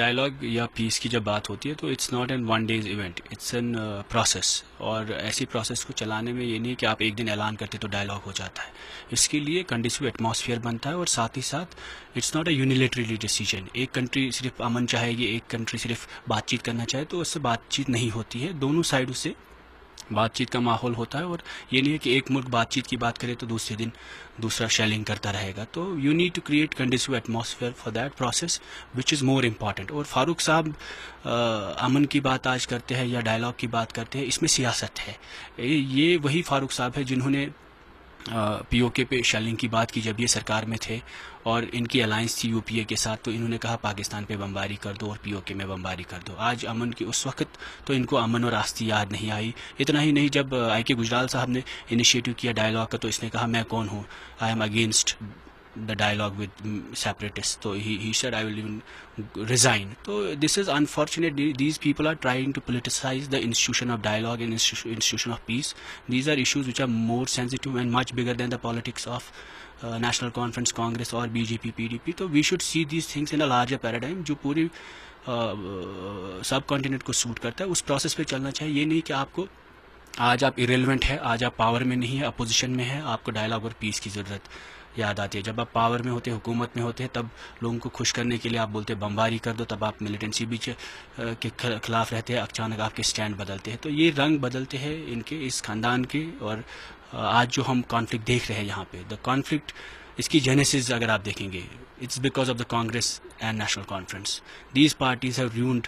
Dialogue या piece की जब बात होती है तो it's not an one day's event, it's an process. और ऐसी प्रोसेस को चलाने में ये नहीं कि आप एक दिन ऐलान करते तो डायलॉग हो जाता है, इसके लिए कंडीसिव एटमॉस्फेयर बनता है। और साथ ही साथ it's not a unilaterally decision, एक कंट्री सिर्फ अमन चाहेगी, एक कंट्री सिर्फ बातचीत करना चाहे तो उससे बातचीत नहीं होती है, दोनों साइडों से बातचीत का माहौल होता है। और ये नहीं है कि एक मुल्क बातचीत की बात करे तो दूसरे दिन दूसरा शेलिंग करता रहेगा। तो you need to create conducive atmosphere for that process which is more important. और फारूक साहब अमन की बात आज करते हैं या डायलॉग की बात करते हैं, इसमें सियासत है। ये वही फारूक साहब है जिन्होंने पीओके पे शेलिंग की बात की जब ये सरकार में थे और इनकी अलायंस थी यूपीए के साथ, तो इन्होंने कहा पाकिस्तान पे बमबारी कर दो और पीओके में बमबारी कर दो। आज अमन की, उस वक्त तो इनको अमन और आस्ती याद नहीं आई। इतना ही नहीं, जब IK गुजराल साहब ने इनिशिएटिव किया डायलॉग का तो इसने कहा मैं कौन हूँ, I am against the dialogue with separatists, so he said I will even resign. So this is unfortunate. These people are trying to politicize the institution of dialogue and institution of peace. These are issues which are more sensitive and much bigger than the politics of National Conference, Congress or BJP, PDP. So we should see these things in a larger paradigm जो पूरी सब continent को suit करता है, उस process पे चलना चाहिए। ये नहीं कि आपको आज आप इरेलीवेंट है, आज आप पावर में नहीं है, अपोजिशन में है, आपको डायलॉग और पीस की ज़रूरत याद आती है। जब आप पावर में होते हैं, हुकूमत में होते हैं, तब लोगों को खुश करने के लिए आप बोलते हैं बमबारी कर दो, तब आप मिलिटेंसी भी के खिलाफ रहते हैं, अचानक आपके स्टैंड बदलते हैं। तो ये रंग बदलते हैं इनके, इस खानदान के। और आज जो हम कॉन्फ्लिक्ट देख रहे हैं यहाँ पे, द कॉन्फ्लिक्ट, इसकी जेनेसिस अगर आप देखेंगे, it's because of the Congress and National Conference. These parties have ruined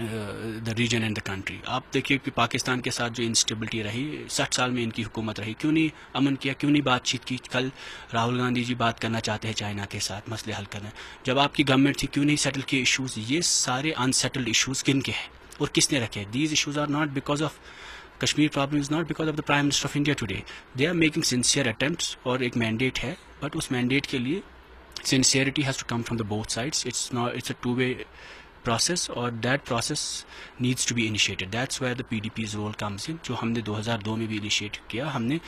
the region and the country. आप देखिए कि पाकिस्तान के साथ जो इंस्टेबिलिटी रही, 60 साल में इनकी हुकूमत रही, क्यों नहीं अमन किया, क्यों नहीं बातचीत की। कल राहुल गांधी जी बात करना चाहते हैं चाइना के साथ, मसले हल करना, जब आपकी गवर्नमेंट थी क्यों नहीं सेटल किए इशूज़। ये सारे अनसेटल्ड इशूज़ किन के हैं और किसने रखे। These issues are not because of Kashmir problem, is not because of the prime minister of India today. They are making sincere attempts और एक मैंडेट है, बट उस मैंडेट के लिए sincerity has to come from the both sides. It's a two way process और that process needs to be initiated. That's where the PDP's role comes in, जो हमने 2002 में भी इनिशिएट किया। हमने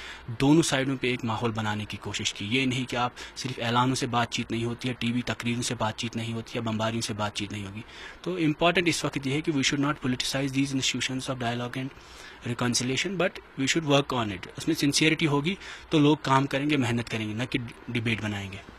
दोनों साइडों पे एक माहौल बनाने की कोशिश की। ये नहीं कि आप सिर्फ ऐलानों से बातचीत नहीं होती है, टीवी तकरीरों से बातचीत नहीं होती है, बमबारियों से बातचीत नहीं होगी। तो इम्पॉर्टेंट इस वक्त ये है कि we should not politicise these institutions of dialogue and reconciliation, but we should work on it. उसमें सिंसियरिटी होगी तो लोग काम करेंगे, मेहनत करेंगे, ना कि डिबेट बनाएंगे।